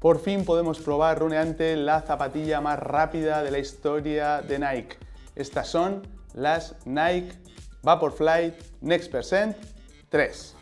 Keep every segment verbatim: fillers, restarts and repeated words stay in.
Por fin podemos probar runeante la zapatilla más rápida de la historia de Nike. Estas son las Nike Vaporfly Next% tres.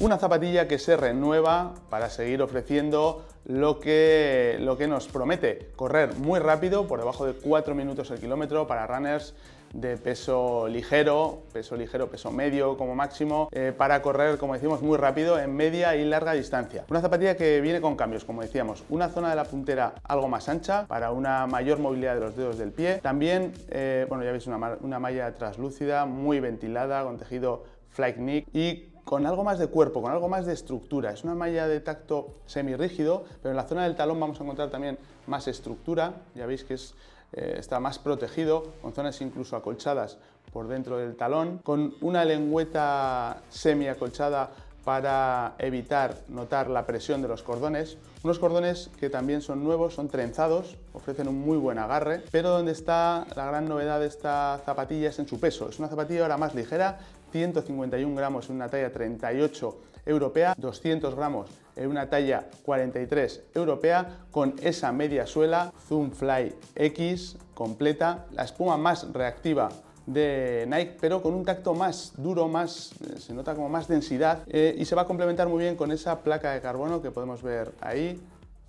Una zapatilla que se renueva para seguir ofreciendo lo que, lo que nos promete, correr muy rápido, por debajo de cuatro minutos el kilómetro para runners de peso ligero, peso ligero, peso medio como máximo, eh, para correr, como decimos, muy rápido en media y larga distancia. Una zapatilla que viene con cambios, como decíamos, una zona de la puntera algo más ancha para una mayor movilidad de los dedos del pie. También, eh, bueno, ya veis, una, una malla translúcida muy ventilada con tejido Flyknit y con algo más de cuerpo, con algo más de estructura. Es una malla de tacto semirrígido, pero en la zona del talón vamos a encontrar también más estructura. Ya veis que es, eh, está más protegido, con zonas incluso acolchadas por dentro del talón, con una lengüeta semiacolchada para evitar notar la presión de los cordones. Unos cordones que también son nuevos, son trenzados, ofrecen un muy buen agarre, pero donde está la gran novedad de esta zapatilla es en su peso. Es una zapatilla ahora más ligera, ciento cincuenta y un gramos en una talla treinta y ocho europea, doscientos gramos en una talla cuarenta y tres europea, con esa media suela Zoom Fly X completa, la espuma más reactiva de Nike, pero con un tacto más duro, más, se nota como más densidad, eh, y se va a complementar muy bien con esa placa de carbono que podemos ver ahí,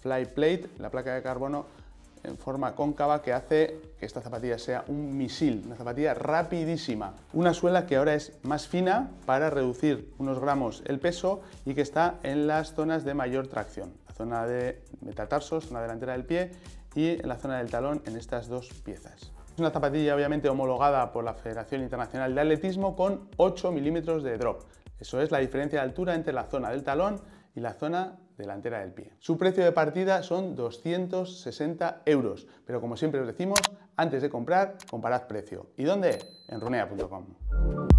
Fly Plate, la placa de carbono en forma cóncava que hace que esta zapatilla sea un misil, una zapatilla rapidísima. Una suela que ahora es más fina para reducir unos gramos el peso y que está en las zonas de mayor tracción, la zona de metatarsos, zona delantera del pie, y en la zona del talón en estas dos piezas. Es una zapatilla obviamente homologada por la Federación Internacional de Atletismo con ocho milímetros de drop. Eso es la diferencia de altura entre la zona del talón y la zona delantera del pie. Su precio de partida son doscientos sesenta euros, pero como siempre os decimos, antes de comprar, comparad precio. ¿Y dónde? En runea punto com.